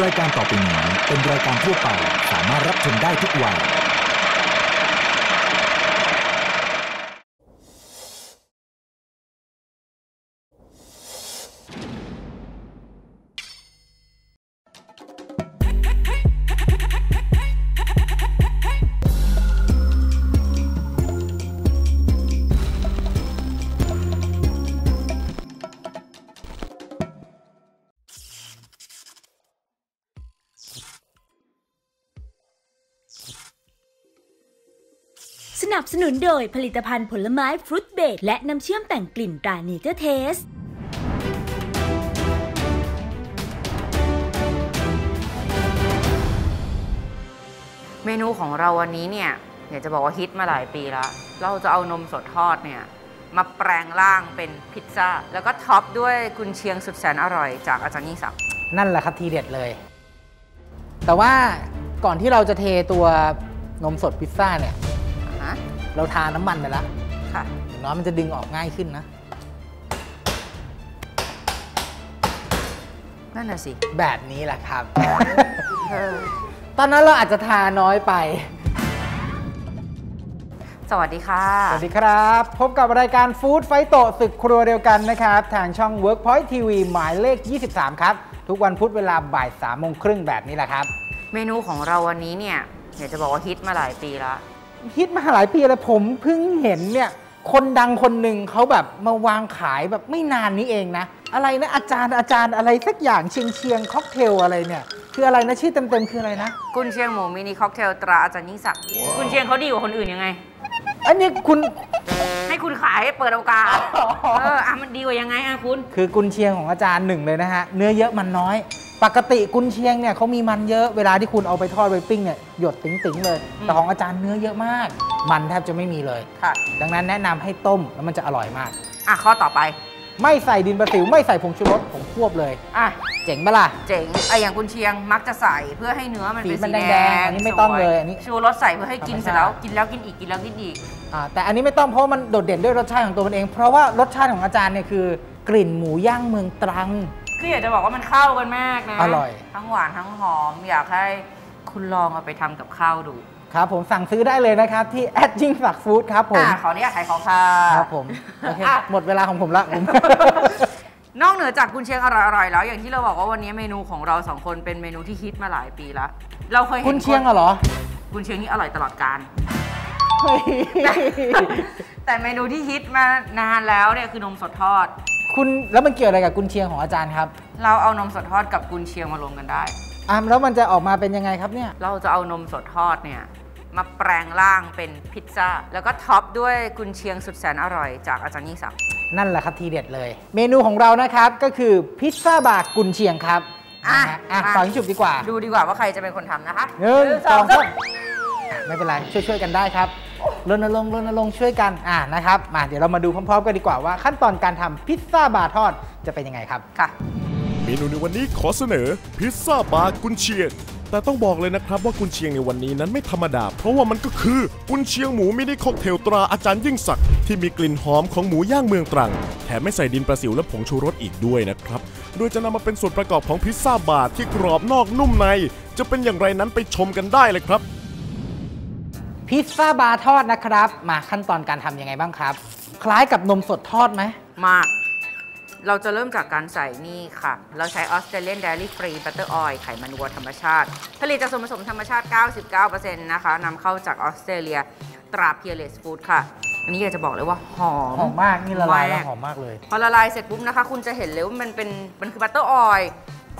รายการต่อไปนี้เป็นรายการทั่วไปสามารถรับชมได้ทุกวัยสนับสนุนโดยผลิตภัณฑ์ผลไม้ฟรุตเบดและน้ำเชื่อมแต่งกลิ่นตราเนเจอร์เทสเมนูของเราวันนี้เนี่ยจะบอกว่าฮิตมาหลายปีแล้วเราจะเอานมสดทอดเนี่ยมาแปลงร่างเป็นพิซซ่าแล้วก็ท็อปด้วยกุนเชียงสุดแสนอร่อยจากอาจารย์ยิ่งศักดิ์นั่นแหละครับทีเด็ดเลยแต่ว่าก่อนที่เราจะเทตัวนมสดพิซซ่าเนี่ยเราทาน้ำมันไปแล้วค่ะอย่างน้อยมันจะดึงออกง่ายขึ้นนะนั่นน่ะสิแบบนี้แหละครับ ตอนนั้นเราอาจจะทาน้อยไปสวัสดีค่ะสวัสดีครับพบกับรายการ Food Fight ศึกครัวเดียวกันนะครับทางช่อง Workpoint TV หมายเลข 23 ครับทุกวันพุธเวลาบ่าย3 โมงครึ่งแบบนี้แหละครับเมนูของเราวันนี้เนี่ยจะบอกว่าฮิตมาหลายปีแล้วฮิตมาหลายปีแล้วผมเพิ่งเห็นเนี่ยคนดังคนหนึ่งเขาแบบมาวางขายแบบไม่นานนี้เองนะอะไรนะอาจารย์อะไรสักอย่างเชียงค็อกเทลอะไรเนี่ยคืออะไรนะชื่อเต็มๆคืออะไรนะกุนเชียงหมูมินิค็อกเทลตราอาจารย์ยิ่งศักดิ์กุนเชียงเขาดีกว่าคนอื่นยังไงอันนี้คุณให้คุณขายเปิดโอกาสมันดีกว่ายังไงอ่ะคุณคือกุนเชียงของอาจารย์หนึ่งเลยนะฮะเนื้อเยอะมันน้อยปกติกุนเชียงเนี่ยเขามีมันเยอะเวลาที่คุณเอาไปทอดไปปิ้งเนี่ยหยดติ๋งๆเลยแต่ของอาจารย์เนื้อเยอะมากมันแทบจะไม่มีเลยค่ะดังนั้นแนะนำให้ต้มแล้วมันจะอร่อยมากอ่ะข้อต่อไปไม่ใส่ดินประสิวไม่ใส่ผงชูรสผมควบเลยอ่ะเจ๋งปะล่ะเจ๋งไออย่างกุนเชียงมักจะใส่เพื่อให้เนื้อมันเป็นสีแดงอันนี้ไม่ต้องเลยอันนี้ชูรสใส่เพื่อให้กินเสร็จแล้วกินแล้วกินอีกกินแล้วกินอีกแต่อันนี้ไม่ต้องเพราะมันโดดเด่นด้วยรสชาติของตัวมันเองเพราะว่ารสชาติของอาจารย์เนี่ยคือกลิ่นหมูย่างเมืองตรังคืออยากจะบอกว่ามันเข้ากันมากนะอร่อยทั้งหวานทั้งหอมอยากให้คุณลองเอาไปทำกับข้าวดูครับผมสั่งซื้อได้เลยนะครับที่ Adding Black Food ครับผมขออนุญาตขายของค่ะครับผมหมดเวลาของผมละนอกเหนือจากกุนเชียงอร่อยๆแล้วอย่างที่เราบอกว่าวันนี้เมนูของเรา2คนเป็นเมนูที่ฮิตมาหลายปีแล้วเราเคยเห็นกุนเชียงเหรอกุนเชียงนี่อร่อยตลอดกาลแต่เมนูที่ฮิตมานานแล้วเนี่ยคือนมสดทอดคุณแล้วมันเกี่ยวอะไรกับกุนเชียงของอาจารย์ครับเราเอานมสดทอดกับกุนเชียงมารวมกันได้แล้วมันจะออกมาเป็นยังไงครับเนี่ยเราจะเอานมสดทอดเนี่ยมาแปลงร่างเป็นพิซซ่าแล้วก็ท็อปด้วยกุนเชียงสุดแสนอร่อยจากอาจารย์ยิ่งศักดิ์นั่นแหละครับทีเด็ดเลยเมนูของเรานะครับก็คือพิซซ่าบากุนเชียงครับต่อที่จุดดีกว่าดูดีกว่าว่าใครจะเป็นคนทำนะคะ1 2 3ไม่เป็นไรช่วยๆกันได้ครับรณรงค์ช่วยกันนะครับมาเดี๋ยวเรามาดูพร้อมๆกันดีกว่าว่าขั้นตอนการทำพิซซ่าบาทอดจะเป็นยังไงครับค่ะเมนูในวันนี้ขอเสนอพิซซ่าบากุนเชียงแต่ต้องบอกเลยนะครับว่ากุนเชียงในวันนี้นั้นไม่ธรรมดาเพราะว่ามันก็คือกุนเชียงหมูมินิค็อกเทลตราอาจารย์ยิ่งศักดิ์ที่มีกลิ่นหอมของหมูย่างเมืองตรังแถมไม่ใส่ดินประสิวและผงชูรสอีกด้วยนะครับโดยจะนำมาเป็นส่วนประกอบของพิซซ่าบาที่กรอบนอกนุ่มในจะเป็นอย่างไรนั้นไปชมกันได้เลยครับพิซซ่าบาทอดนะครับมาขั้นตอนการทำยังไงบ้างครับคล้ายกับนมสดทอดไหมมากเราจะเริ่มจากการใส่นี่ค่ะเราใช้ Australian Dairy Free Butter Oil ไขมันวัวธรรมชาติผลิตจากส่วนผสมธรรมชาติ 99% นะคะนำเข้าจากออสเตรเลียตรา Peerless Food ค่ะอันนี้อยากจะบอกเลยว่าหอมมากนี่ละลายแล้วหอมมากเลยพอละลายเสร็จปุ๊บนะคะคุณจะเห็นเลยว่ามันคือ Butter Oil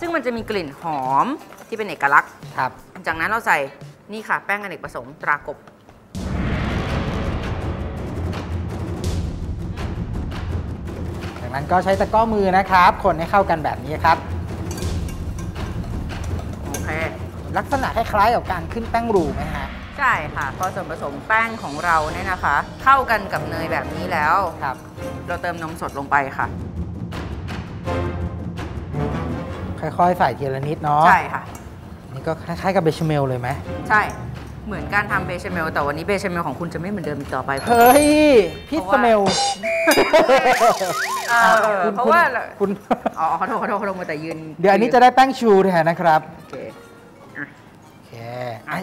ซึ่งมันจะมีกลิ่นหอมที่เป็นเอกลักษณ์ครับจากนั้นเราใส่นี่ค่ะแป้งอเนกประสงค์ตรากบจากนั้นก็ใช้ตะกร้อมือนะครับคนให้เข้ากันแบบนี้ครับโอเคลักษณะคล้ายๆกับการขึ้นแป้งรูไหมฮะใช่ค่ะพอส่วนผสมแป้งของเราเนี่ยนะคะเข้ากันกับเนยแบบนี้แล้วครับเราเติมนมสดลงไปค่ะค่อยๆใส่ทีละนิดเนาะใช่ค่ะนี่ก็คล้ายๆกับเบชาเมลเลยไหมใช่ เหมือนการทำเบชาเมลแต่วันนี้เบชาเมลของคุณจะไม่เหมือนเดิมอีกต่อไปเฮ้ยพิซซ่าเมลเพราะว่าคุณอ๋อขอโทษมาแต่ยืนเดี๋ยวอันนี้จะได้แป้งชูแทนนะครับโอเค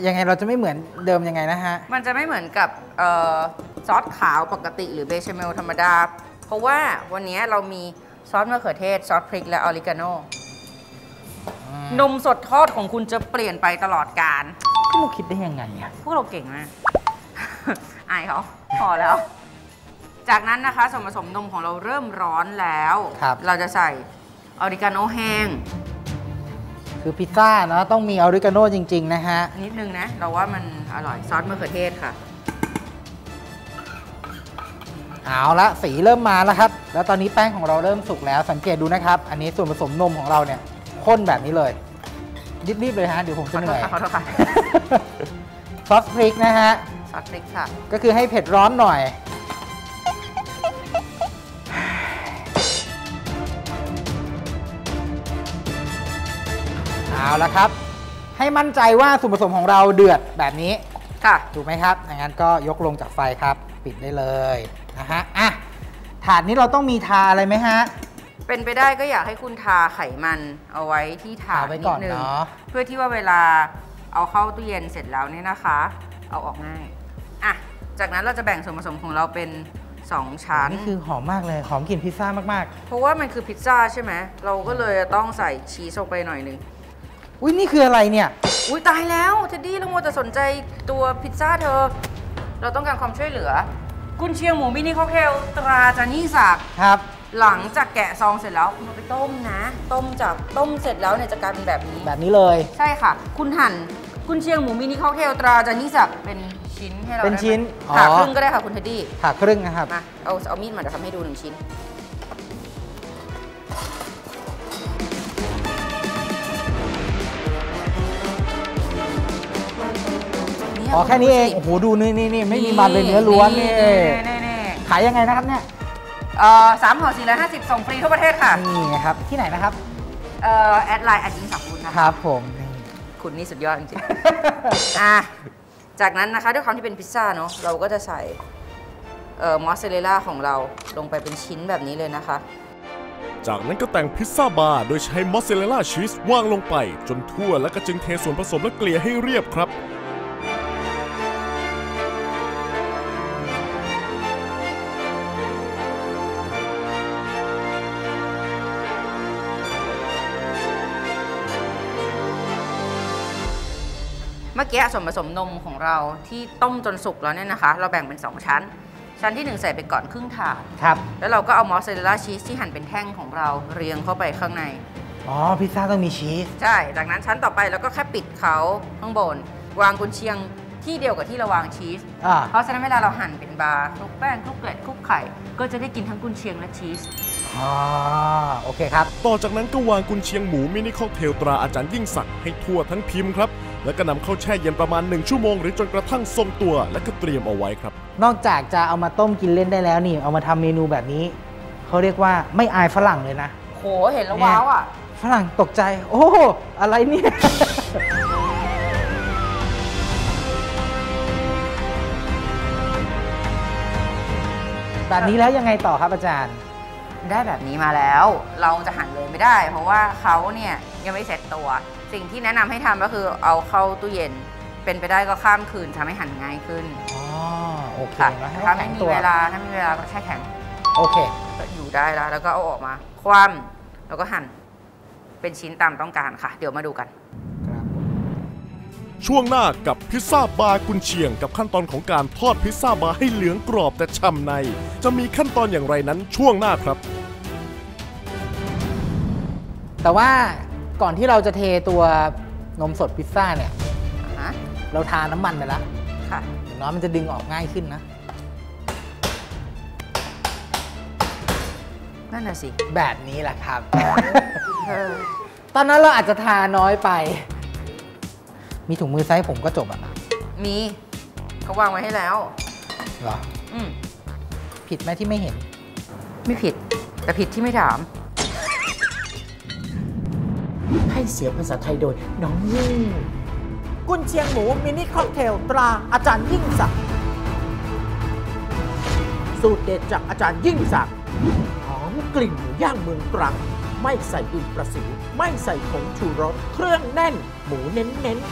ยังไงเราจะไม่เหมือนเดิมยังไงนะฮะมันจะไม่เหมือนกับซอสขาวปกติหรือเบชาเมลธรรมดาเพราะว่าวันนี้เรามีซอสมะเขือเทศซอสพริกและออริกาโนนมสดทอดของคุณจะเปลี่ยนไปตลอดกาลพวกเราคิดได้ยังไงเนี่ยพวกเราเก่งมากอายเขาพอแล้วจากนั้นนะคะส่วนผสมนมของเราเริ่มร้อนแล้วเราจะใส่ออริกาโนแห้งคือพิซซ่าเนาะต้องมีออริกาโน่จริงๆนะฮะนิดนึงนะเราว่ามันอร่อยซอสมะเขือเทศค่ะเอาละสีเริ่มมาแล้วครับแล้วตอนนี้แป้งของเราเริ่มสุกแล้วสังเกตดูนะครับอันนี้ส่วนผสมนมของเราเนี่ยข้นแบบนี้เลยรีบๆเลยฮะเดี๋ยวผมจะเหนื่อยซอสพริกนะฮะซอสพริกค่ะก็คือให้เผ็ดร้อนหน่อยเอาละครับให้มั่นใจว่าส่วนผสมของเราเดือดแบบนี้ค่ะถูกไหมครับงั้นก็ยกลงจากไฟครับปิดได้เลยนะฮะอ่ะถาดนี้เราต้องมีทาอะไรไหมฮะเป็นไปได้ก็อยากให้คุณทาไขมันเอาไว้ที่ถาดนิดนึงเพื่อที่ว่าเวลาเอาเข้าตู้เย็นเสร็จแล้วเนี่ยนะคะเอาออกง่ายอ่ะจากนั้นเราจะแบ่งส่วนผสมของเราเป็น2 ชั้นนี่คือหอมมากเลยหอมกลิ่นพิซซ่ามากๆเพราะว่ามันคือพิซซ่าใช่ไหมเราก็เลยต้องใส่ชีสลงไปหน่อยนึงอุ้ยนี่คืออะไรเนี่ยอุ้ยตายแล้วเทดดี้เราโมจะสนใจตัวพิซซ่าเธอเราต้องการความช่วยเหลือกุนเชียงหมูมินิค็อกเทลตราจานี่ศักดิ์ครับหลังจากแกะซองเสร็จแล้วคุณเอาไปต้มนะต้มเสร็จแล้วเนี่ยจะกลายเป็นแบบนี้เลยใช่ค่ะคุณหั่นกุนเชียงหมูมินิค็อกเทลตราจานี่ศักดิ์เป็นชิ้นให้เราเป็นชิ้นผ่าครึ่งก็ได้ค่ะคุณเทดดี้ผ่าครึ่งนะครับมาเอามีดมาเดี๋ยวทำให้ดู1 ชิ้นอ๋อแค่นี้เองโอ้โหดูนี่ไม่มีมันเลยเนื้อล้วนนี่ขายยังไงนะครับเนี่ย3 ห่อ 450ส่งฟรีทั่วประเทศค่ะนี่นะครับที่ไหนนะครับแอดไลน์Adding Black Foodนะครับผมคุณนี่สุดยอดจริงๆจากนั้นนะคะด้วยความที่เป็นพิซซ่าเนาะเราก็จะใส่มอสซาเรลล่าของเราลงไปเป็นชิ้นแบบนี้เลยนะคะจากนั้นก็แต่งพิซซ่าบาร์โดยใช้มอสซาเรลล่าชีสวางลงไปจนทั่วแล้วก็จึงเทส่วนผสมและเกลี่ยให้เรียบครับเมื่อกี้ส่วนผสมนมของเราที่ต้มจนสุกแล้วเนี่ยนะคะเราแบ่งเป็น2 ชั้นที่1ใส่ไปก่อนครึ่งถาดครับแล้วเราก็เอามอสซาเรลล่าชีสที่หั่นเป็นแท่งของเราเรียงเข้าไปข้างในอ๋อพิซซ่าต้องมีชีสใช่จากนั้นชั้นต่อไปเราก็แค่ปิดเขาข้างบนวางกุนเชียงที่เดียวกับที่เราวางชีสเพราะฉะนั้นเวลาเราหั่นเป็นบาร์คลุกแป้งคลุกเกล็ดคลุกไข่ก็จะได้กินทั้งกุนเชียงและชีสโอเคครับต่อจากนั้นก็วางกุนเชียงหมูมินิค็อกเทลตราอาจารย์ยิ่งศักดิ์ให้ทั่วทั้งพิมพ์ครับแล้วก็นำเข้าแช่เย็นประมาณ1 ชั่วโมงหรือจนกระทั่งทรงตัวและก็เตรียมเอาไว้ครับนอกจากจะเอามาต้มกินเล่นได้แล้วนี่เอามาทำเมนูแบบนี้เขาเรียกว่าไม่อายฝรั่งเลยนะโหเห็นแล้วว้าวอ่ะฝรั่งตกใจโอ้อะไรเนี่ยแบบนี้แล้วยังไงต่อครับอาจารย์ได้แบบนี้มาแล้วเราจะหั่นเลยไม่ได้เพราะว่าเขาเนี่ยยังไม่เสร็จตัวสิ่งที่แนะนำให้ทำก็คือเอาเข้าตู้เย็นเป็นไปได้ก็ข้ามคืนทำให้หั่นง่ายขึ้นอ๋อโอเคถ้าไม่มีเวลาก็แช่แข็งโอเคอยู่ได้แล้วก็เอาออกมาคว่ำแล้วก็หั่นเป็นชิ้นตามต้องการค่ะเดี๋ยวมาดูกันช่วงหน้ากับพิซซ่าบาร์กุนเชียงกับขั้นตอนของการทอดพิซซ่าบาร์ให้เหลืองกรอบแต่ฉ่ำในจะมีขั้นตอนอย่างไรนั้นช่วงหน้าครับแต่ว่าก่อนที่เราจะเทตัวนมสดพิซซ่าเนี่ยเราทาน้ำมันไปแล้วค่ะอย่างน้อยมันจะดึงออกง่ายขึ้นนะนั่นน่ะสิแบบนี้แหละครับ ตอนนั้นเราอาจจะทาน้อยไปมีถุงมือไซส์ผมก็จบอ่ะมีเขาวางไว้ให้แล้วเหรอผิดไหมที่ไม่เห็นไม่ผิดแต่ผิดที่ไม่ถามให้เสียภาษาไทยโดยน้องยิ่ง กุนเชียงหมูมินิค็อกเทลตราอาจารย์ยิ่งศักดิ์สูตรเด็ดจากอาจารย์ยิ่งศักดิ์หอมกลิ่นหมูย่างเมืองตรังไม่ใส่ดินประสิวไม่ใส่ผงชูรสเครื่องแน่นหมูเน้นๆ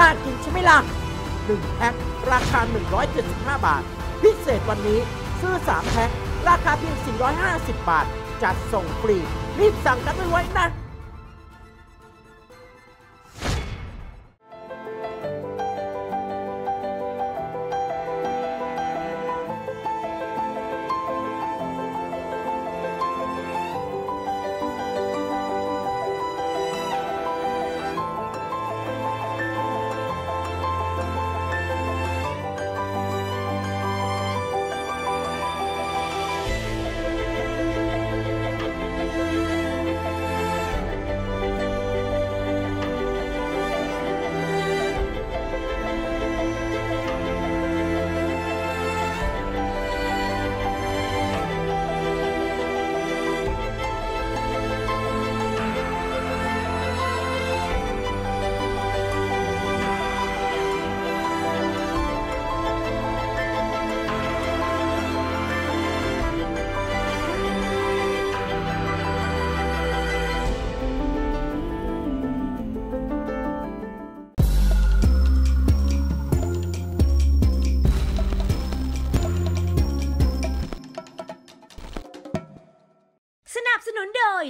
น่ากินใช่ไหมล่ะ1แพ็คราคา175บาทพิเศษวันนี้ซื้อ3แพ็คราคาเพียง450บาทจัดส่งฟรีรีบสั่งกันไว้นะ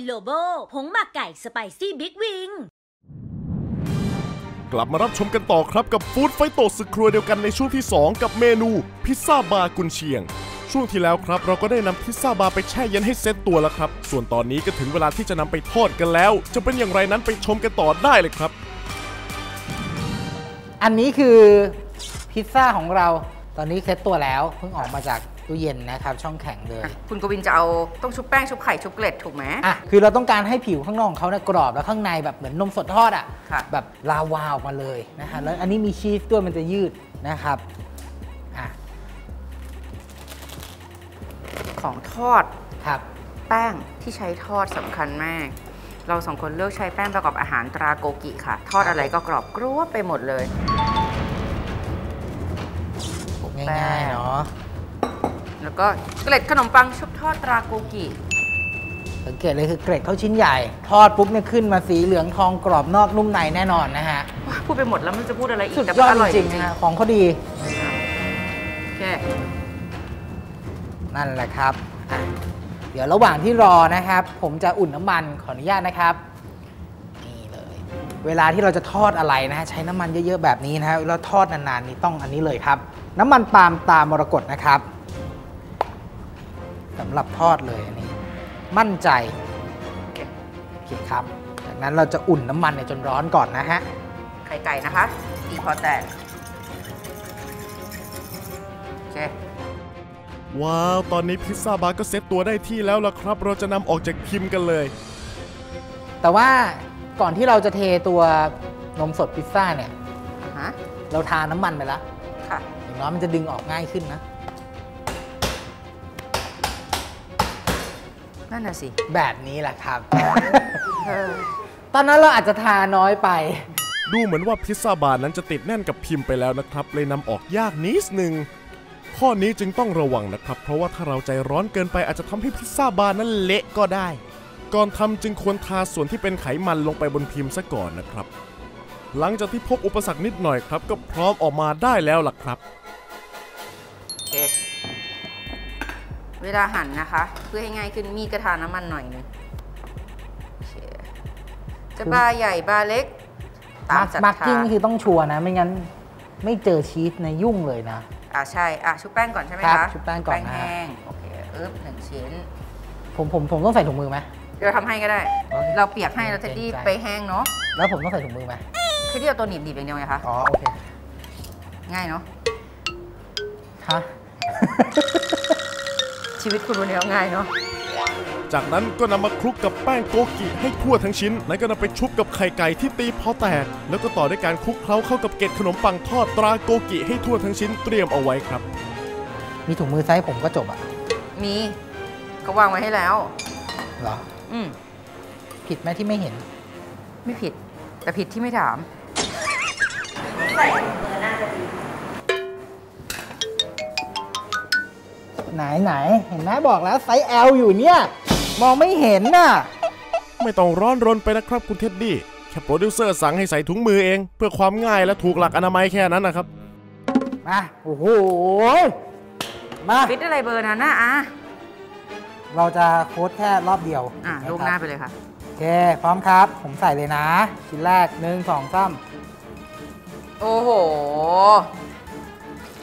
โลโบผงหมักไก่สไปซี่บิ๊กวิงกลับมารับชมกันต่อครับกับฟู้ดไฟโตศึกครัวเดียวกันในช่วงที่2กับเมนูพิซซ่าบาร์กุนเชียงช่วงที่แล้วครับเราก็ได้นำพิซซ่าบาร์ไปแช่เย็นให้เซตตัวแล้วครับส่วนตอนนี้ก็ถึงเวลาที่จะนำไปทอดกันแล้วจะเป็นอย่างไรนั้นไปชมกันต่อได้เลยครับอันนี้คือพิซซ่าของเราตอนนี้เซตตัวแล้วเพิ่งออกมาจากตู้เย็นนะครับช่องแข็งเลยคุณกวินจะเอาต้องชุบแป้งชุบไข่ชุบเกล็ดถูกไหมอ่ะคือเราต้องการให้ผิวข้างนอกของเขาเนี่ยกรอบแล้วข้างในแบบเหมือนนมสดทอดอ่ะแบบลาวาออกมาเลยนะคะแล้วอันนี้มีชีสด้วยมันจะยืดนะครับอ่ะของทอดครับแป้งที่ใช้ทอดสำคัญมากเราสองคนเลือกใช้แป้งประกอบอาหารตราโกกิค่ะทอดอะไรก็กรอบกรุบไปหมดเลยง่ายๆเนาะแล้วก็เกล็ดขนมปังชุบทอดตราโกกิสังเกตเลยคือเกล็ดเขาชิ้นใหญ่ทอดปุ๊บเนี่ยขึ้นมาสีเหลืองทองกรอบนอกนุ่มในแน่นอนนะฮะพูดไปหมดแล้วมันจะพูดอะไรอีกแต่อร่อยจริงๆของเขาดีโอเคนั่นแหละครับเดี๋ยวระหว่างที่รอนะครับผมจะอุ่นน้ำมันขออนุญาตนะครับนี่เลยเวลาที่เราจะทอดอะไรนะฮะใช้น้ำมันเยอะๆแบบนี้นะฮะแล้วทอดนานๆนี่ต้องอันนี้เลยครับน้ำมันปาล์มตามรกตนะครับสำหรับทอดเลยอันนี้มั่นใจโอเคครับจากนั้นเราจะอุ่นน้ำมันจนร้อนก่อนนะฮะไข่ไก่นะคะตีพอแตกโอเคว้าวตอนนี้พิซซ่าบาร์ก็เซ็ตตัวได้ที่แล้วล่ะครับเราจะนำออกจากพิมพ์กันเลยแต่ว่าก่อนที่เราจะเทตัวนมสดพิซซ่าเนี่ยเราทาน้ำมันไปแล้วอย่างน้อยมันจะดึงออกง่ายขึ้นนะนั่นน่ะสิแบบนี้แหละครับ ตอนนั้นเราอาจจะทาน้อยไปดูเหมือนว่าพิซซ่าบาร์นั้นจะติดแน่นกับพิมพ์ไปแล้วนะครับเลยนำออกยากนิดนึงข้อนี้จึงต้องระวังนะครับเพราะว่าถ้าเราใจร้อนเกินไปอาจจะทำให้พิซซ่าบาร์นั้นเละก็ได้ก่อนทำจึงควรทาส่วนที่เป็นไขมันลงไปบนพิมพ์ซะก่อนนะครับหลังจากที่พบอุปสรรคนิดหน่อยครับก็พร้อมออกมาได้แล้วล่ะครับเวลาหั่นนะคะเพื่อให้ง่ายขึ้นมีกระทาน้ำมันหน่อยนึงจะบาใหญ่บาเล็กตามจัดทางมาร์กิ้งคือต้องชัวร์นะไม่งั้นไม่เจอชีสในยุ่งเลยนะใช่ชุบแป้งก่อนใช่ไหมคะชุบแป้งก่อนนะแห้งโอเคหนึ่งชิ้นผมต้องใส่ถุงมือไหมเราทำให้ก็ได้เราเปียกให้เราเทดี้ไปแห้งเนาะแล้วผมต้องใส่ถุงมือไหมเทดี้เอาตัวหนีบอย่างเดียวไงคะอ๋อโอเคง่ายเนาะ ฮะ ชีวิตคุณวันนี้ง่ายเนาะจากนั้นก็นำมาคลุกกับแป้งโกกิให้ทั่วทั้งชิ้นแล้วก็นำไปชุบกับไข่ไก่ที่ตีพอแตกแล้วก็ต่อด้วยการคลุกเคล้าเข้ากับเกล็ดขนมปังทอดตราโกกิให้ทั่วทั้งชิ้นเตรียมเอาไว้ครับมีถุงมือไซส์ผมก็จบอ่ะมีเขาวางไว้ให้แล้วเหรอผิดไหมที่ไม่เห็นไม่ผิดแต่ผิดที่ไม่ถามใส่ถุงมือน่าจะดีไหนเห็นไหมบอกแล้วไซส์ L อยู่เนี่ยมองไม่เห็นน่ะไม่ต้องร้อนรนไปนะครับคุณเท็ดดี้แค่โปรดิวเซอร์สั่งให้ใส่ถุงมือเองเพื่อความง่ายและถูกหลักอนามัยแค่นั้นนะครับมาโอ้โหมาฟิตอะไรเบอร์นั้นนะอ่ะเราจะโค้ดแค่รอบเดียวลูกหน้าไปเลยค่ะโอเคพร้อมครับผมใส่เลยนะชิ้นแรก1 2 3โอ้โห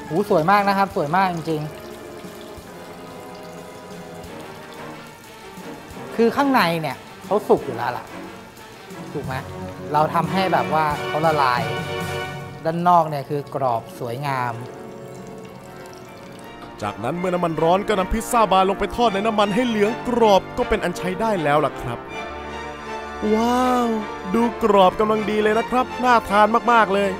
หูสวยมากนะครับสวยมากจริงคือข้างในเนี่ยเขาสุกอยู่แล้วล่ะถูกไหมเราทำให้แบบว่าเขาละลายด้านนอกเนี่ยคือกรอบสวยงามจากนั้นเมื่อน้ำมันร้อนก็นำพิซซ่าบาร์ลงไปทอดในน้ำมันให้เหลืองกรอบก็เป็นอันใช้ได้แล้วล่ะครับว้าวดูกรอบกำลังดีเลยนะครับน่าทานมากๆเลย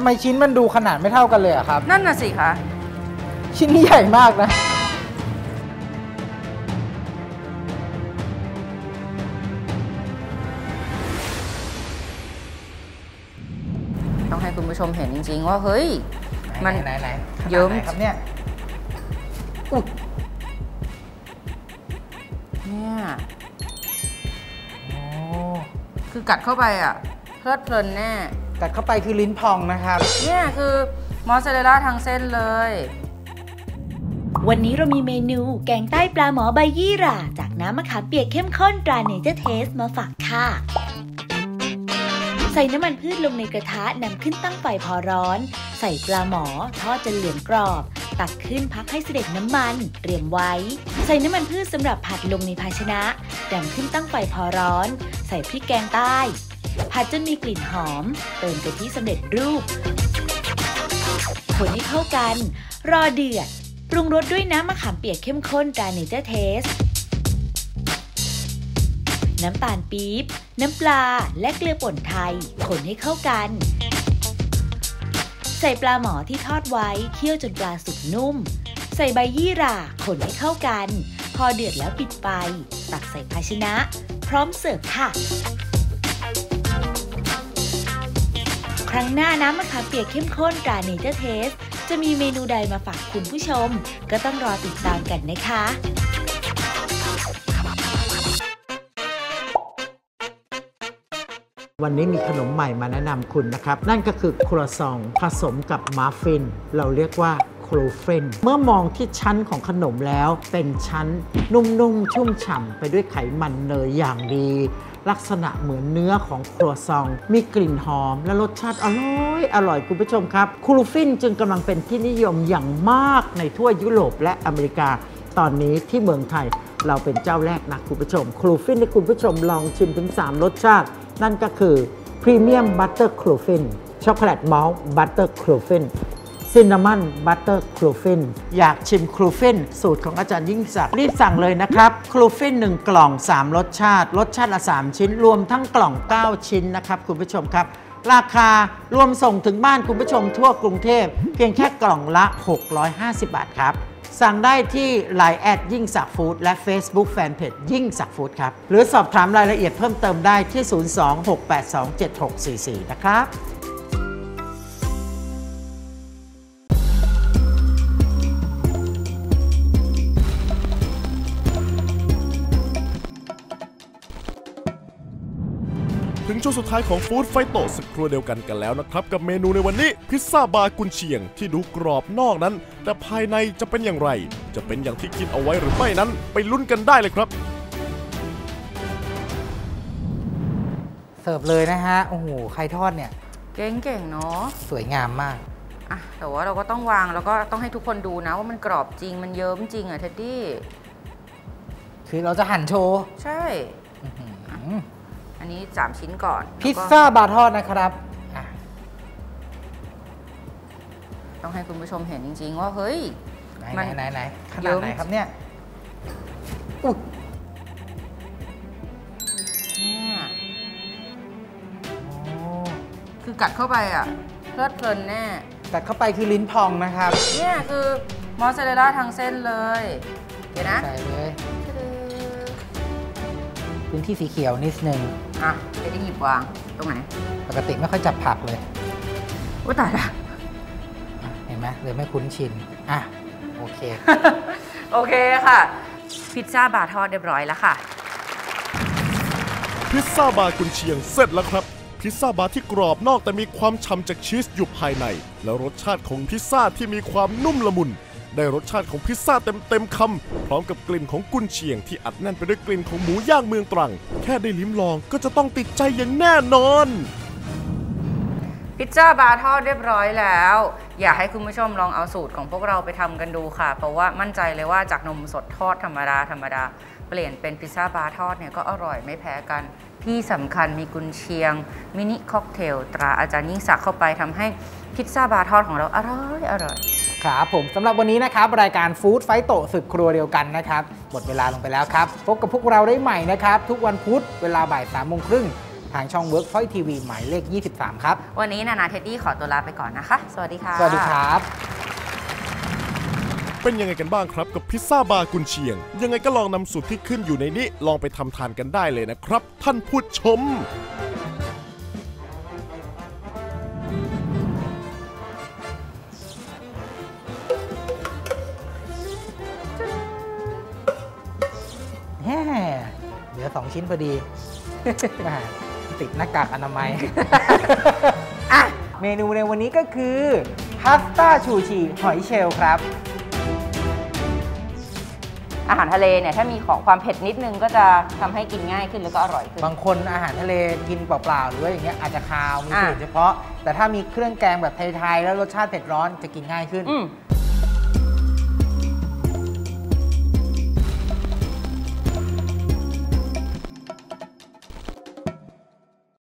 ทำไมชิ้นมันดูขนาดไม่เท่ากันเลยอะครับนั่นน่ะสิคะชิ้นนี้ใหญ่มากนะต้องให้คุณผู้ชมเห็นจริงๆว่าเฮ้ยมันเยิ้มครับเนี่ยโอ้คือกัดเข้าไปอะเพลิดเพลินแน่กัดเข้าไปคือลิ้นพองนะครับเนี่ยคือมอสซาเรลล่าทั้งเส้นเลยวันนี้เรามีเมนูแกงใต้ปลาหมอใบยี่หร่าจากน้ำมะขามเปียกเข้มข้นตราเนเจอร์เทสมาฝากค่ะใส่น้ำมันพืชลงในกระทะนำขึ้นตั้งไฟพอร้อนใส่ปลาหมอทอดจนเหลืองกรอบตักขึ้นพักให้เสด็จน้ำมันเตรียมไว้ใส่น้ำมันพืชสำหรับผัดลงในภาชนะนำขึ้นตั้งไฟพอร้อนใส่พริกแกงใต้ผัดจนมีกลิ่นหอมเติมกะทิสำเร็จรูปคนให้เข้ากันรอเดือดปรุงรสด้วยน้ำมะขามเปียกเข้มข้นตราเนเจอร์เทสน้ำตาลปี๊บน้ำปลาและเกลือป่นไทยคนให้เข้ากันใส่ปลาหมอที่ทอดไว้เคี่ยวจนปลาสุกนุ่มใส่ใบยี่หร่าคนให้เข้ากันพอเดือดแล้วปิดไฟตักใส่ภาชนะพร้อมเสิร์ฟค่ะครั้งหน้าน้ำมะขามเปียกเข้มข้นตราเนเจอร์เทสจะมีเมนูใดมาฝากคุณผู้ชมก็ต้องรอติดตามกันนะคะวันนี้มีขนมใหม่มาแนะนำคุณนะครับนั่นก็คือครัวซองผสมกับมัฟฟินเราเรียกว่าครูเฟนเมื่อมองที่ชั้นของขนมแล้วเป็นชั้นนุ่มๆชุ่มฉ่ำไปด้วยไขมันเนยอย่างดีลักษณะเหมือนเนื้อของครัวซองมีกลิ่นหอมและรสชาติอร่อยคุณผู้ชมครับครูฟินจึงกำลังเป็นที่นิยมอย่างมากในทั่วยุโรปและอเมริกาตอนนี้ที่เมืองไทยเราเป็นเจ้าแรกนะคุณผู้ชมครูฟินให้คุณผู้ชมลองชิมถึง3รสชาตินั่นก็คือพรีเมียมบัตเตอร์ครูฟินช็อกโกแลตมอลต์บัตเตอร์ครูฟินซินนามอนบัตเตอร์ครูฟินอยากชิมครูฟินสูตรของอาจารย์ยิ่งศักดิ์รีบสั่งเลยนะครับครูฟิน1กล่อง3รสชาติละ3ชิ้นรวมทั้งกล่อง9ชิ้นนะครับคุณผู้ชมครับราคารวมส่งถึงบ้านคุณผู้ชมทั่วกรุงเทพเพียงแค่กล่องละ650บาทครับสั่งได้ที่ LINE แอดยิ่งศักดิ์ฟู้ดและ Facebook Fanpage ยิ่งศักดิ์ฟู้ดครับหรือสอบถามรายละเอียดเพิ่มเติมได้ที่02-682-7644นะครับถึงช่วงสุดท้ายของฟู้ดไฟโต้สักครู่เดียวกันแล้วนะครับกับเมนูในวันนี้พิซซ่าบาร์กุนเชียงที่ดูกรอบนอกนั้นแต่ภายในจะเป็นอย่างไรจะเป็นอย่างที่คิดเอาไว้หรือไม่นั้นไปลุ้นกันได้เลยครับเสิร์ฟเลยนะฮะโอ้โหใครทอดเนี่ยเก่งเนาะสวยงามมากอ่ะแต่ว่าเราก็ต้องวางแล้วก็ต้องให้ทุกคนดูนะว่ามันกรอบจริงมันเยิ้มจริงอ่ะเท็ดดี้ คือเราจะหั่นโชว์ใช่อันนี้3ชิ้นก่อนพิซซ่าบาทอดนะครับต้องให้คุณผู้ชมเห็นจริงๆว่าเฮ้ยมันไหนขนาดไหนครับเนี่ยอุ๊ยคือกัดเข้าไปอ่ะเพลิดเพลินแน่กัดเข้าไปคือลิ้นพองนะครับเนี่ยคือมอสซาเรลล่าทางเส้นเลยเดี๋ยวนะใส่เลยพื้นที่สีเขียวนิดนึงอ่ะจะได้หยิบวางตรงไหนปกติไม่ค่อยจับผักเลยว่าแต่ละเห็นไหมเลยไม่คุ้นชินอ่ะโอเคโอเคค่ะพิซซ่าบาทอดเรียบร้อยแล้วค่ะพิซซ่าบากุนเชียงเสร็จแล้วครับพิซซ่าบาที่กรอบนอกแต่มีความฉ่ำจากชีสอยู่ภายในแล้วรสชาติของพิซซ่าที่มีความนุ่มละมุนได้รสชาติของพิซซ่าเต็มคำพร้อมกับกลิ่นของกุนเชียงที่อัดแน่นไปด้วยกลิ่นของหมูย่างเมืองตรังแค่ได้ลิ้มลองก็จะต้องติดใจอย่างแน่นอนพิซซ่าบาทอดเรียบร้อยแล้วอยากให้คุณผู้ชมลองเอาสูตรของพวกเราไปทำกันดูค่ะเพราะว่ามั่นใจเลยว่าจากนมสดทอดธรรมดาเปลี่ยนเป็นพิซซ่าบาทอดเนี่ยก็อร่อยไม่แพ้กันที่สำคัญมีกุนเชียงมินิค็อกเทลตราอาจารย์ยิ่งศักดิ์เข้าไปทำให้พิซซ่าบาทอดของเราอร่อยครับผมสำหรับวันนี้นะครับรายการ Food Fight โตศึกครัวเดียวกันนะครับหมดเวลาลงไปแล้วครับพบกับพวกเราได้ใหม่นะครับทุกวันพุธเวลาบ่าย 3:30 นทางช่อง Workpoint TV หมายเลข 23 ครับวันนี้นาเท็ดดี้ขอตัวลาไปก่อนนะคะสวัสดีค่ะสวัสดีครับเป็นยังไงกันบ้างครับกับพิซซ่าบากุนเชียงยังไงก็ลองนำสูตรที่ขึ้นอยู่ในนี้ลองไปทำทานกันได้เลยนะครับท่านผู้ชมเหลือ2ชิ้นพอดีติดหน้ากากอนามัยเมนูในวันนี้ก็คือพาสต้าชูชีหอยเชลล์ครับอาหารทะเลเนี่ยถ้ามีของความเผ็ดนิดนึงก็จะทำให้กินง่ายขึ้นแล้วก็อร่อยขึ้นบางคนอาหารทะเลกินเปล่าๆหรือว่าอย่างเงี้ยอาจจะคาวมีสูตรเฉพาะแต่ถ้ามีเครื่องแกงแบบไทยๆแล้วรสชาติเผ็ดร้อนจะกินง่ายขึ้น